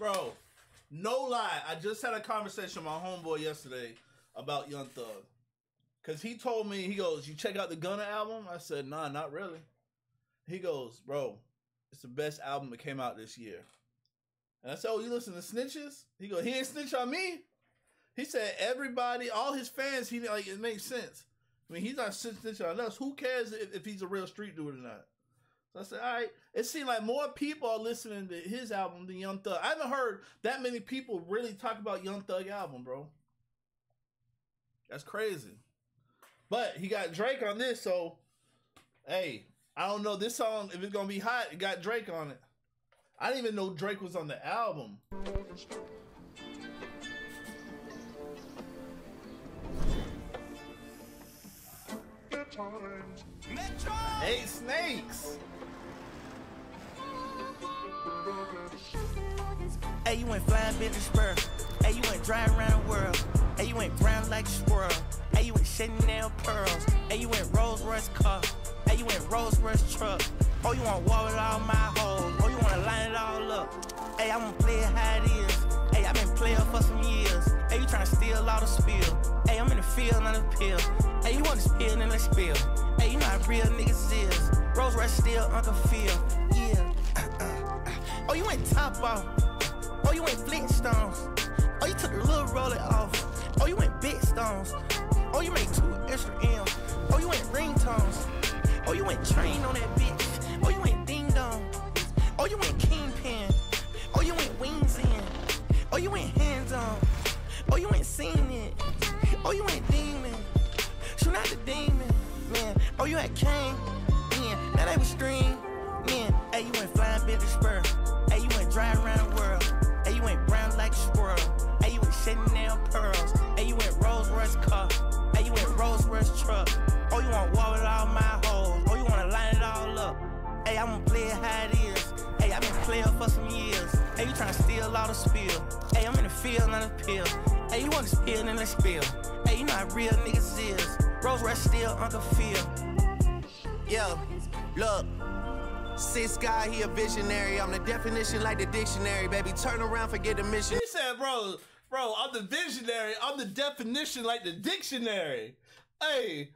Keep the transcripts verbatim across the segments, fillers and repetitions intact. Bro, no lie. I just had a conversation with my homeboy yesterday about Young Thug. Because he told me, he goes, you check out the Gunna album? I said, nah, not really. He goes, bro, it's the best album that came out this year. And I said, oh, you listen to Snitches? He goes, he ain't snitch on me? He said, everybody, all his fans, he like, it makes sense. I mean, he's not snitching on us. Who cares if, if he's a real street dude or not? So I said, all right. It seemed like more people are listening to his album than Young Thug. I haven't heard that many people really talk about Young Thug album, bro. That's crazy. But he got Drake on this, so, hey, I don't know this song, if it's going to be hot, it got Drake on it. I didn't even know Drake was on the album. Eight snakes. Hey, you ain't flying business spur. Hey, you ain't driving around the world. Hey, you ain't brown like a squirrel. Hey, you ain't Chanel pearls. Hey, you ain't Rolls Royce car. Hey, you ain't Rolls Royce truck. Oh, you want to wall with all my hoes. Oh, you want to line it all up. Hey, I'm going to play it how it is. Hey, I've been playing for some years. Hey, you trying to steal all the spill. Hey, I'm in the field, not a pill. Hey, you want to spill and let's spill. Hey, you know how real niggas is. Rolls Royce still Uncle Phil. Yeah. Uh, uh, uh. Oh, you ain't top off. Oh, you ain't Flintstones. Oh, you took the little roller off. Oh, you ain't big stones. Oh, you made two extra M. Oh, you ain't ringtones. Oh, you ain't train on that bitch. Oh, you ain't ding dong. Oh, you ain't kingpin. Oh, you ain't wings in. Oh, you ain't hands on. Oh, you ain't seen it. Oh, you ain't demon. Shoot out the demon, man. Oh, you ain't king, man. Now they was stream, man. Hey, you ain't flying business spur. Hey, you ain't driving around the world. Hey, you ain't brown like a squirrel. Hey, you ain't Chanel pearls. Hey, you ain't Rolls Royce car. Hey, you ain't Rolls Royce truck. Oh, you want wall with all my hoes. Oh, you want to line it all up. Hey, I'm gonna play it how it is. Hey, I've been playing for some years. Hey, you trying to steal all the spill. Hey, I'm in the field, not a pill. Hey, you want to spill and let's spill. Hey, you know how real niggas is. Rolls Royce still Uncle Phil. Yeah, look. Sis guy, he a visionary. I'm the definition like the dictionary, baby. Turn around, forget the mission. He said, bro, bro, I'm the visionary. I'm the definition like the dictionary. Hey.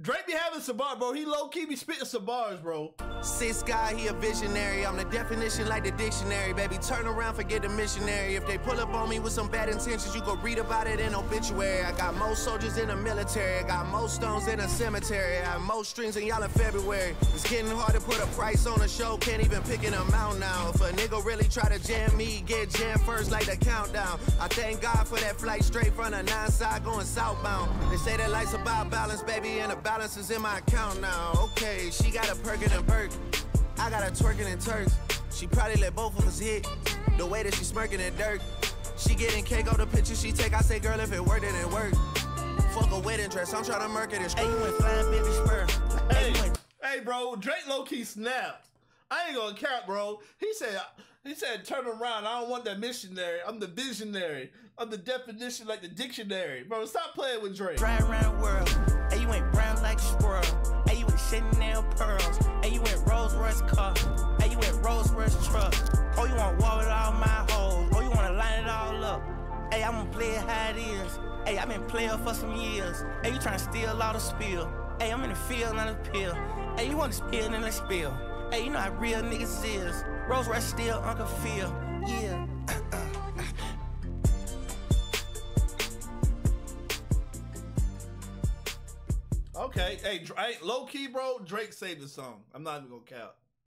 Drake be having some bars, bro. He low-key be spitting some bars, bro. Sis guy, he a visionary. I'm the definition like the dictionary, baby. Turn around, forget the missionary. If they pull up on me with some bad intentions, you go read about it in obituary. I got more soldiers in the military. I got more stones in a cemetery. I have more strings than y'all in February. It's getting hard to put a price on a show. Can't even pick an amount now. If a nigga really try to jam me, get jammed first like the countdown. I thank God for that flight straight from the nine side going southbound. They say that life's about balance, baby, and about balance is in my account now. Okay, she got a perkin' and perk. I got a twerkin' and turks. She probably let both of us hit. The way that she smirkin' and dirt. She getting cake on the picture she take. I say, girl, if it worked, then it worked. Fuck a wedding dress. I'm tryna murk it and hey, you ain't flying baby spur. Hey, hey, hey, bro, Drake low-key snapped. I ain't gonna cap, bro. He said, he said, turn around. I don't want that missionary. I'm the visionary. I'm the definition like the dictionary. Bro, stop playing with Drake. Drive around the world. Hey, you ain't brown like a squirrel. Hey, you ain't Chanel pearls. Hey, you ain't Rolls Royce car. Hey, you ain't Rolls Royce truck. Oh, you want wall with all my hoes. Oh, you want to line it all up. Hey, I'm going to play it how it is. Hey, I've been playing for some years. Hey, you trying to steal all the spill. Hey, I'm in the field, not a pill. Hey, you want to spill, then let's spill. Hey, you know how real niggas is. Rolls Royce still Uncle Phil. Yeah. Okay, hey, Drake, low key, bro, Drake saved the song. I'm not even gonna count.